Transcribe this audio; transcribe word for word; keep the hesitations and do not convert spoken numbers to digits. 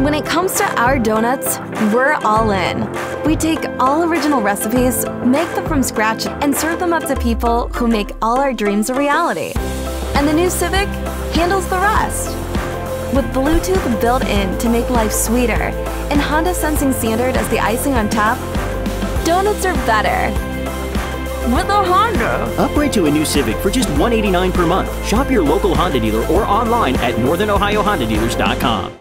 When it comes to our donuts, we're all in. We take all original recipes, make them from scratch, and serve them up to people who make all our dreams a reality. And the new Civic handles the rest. With Bluetooth built in to make life sweeter and Honda Sensing Standard as the icing on top, donuts are better with a Honda. Upgrade to a new Civic for just one hundred eighty-nine dollars per month. Shop your local Honda dealer or online at northern ohio honda dealers dot com.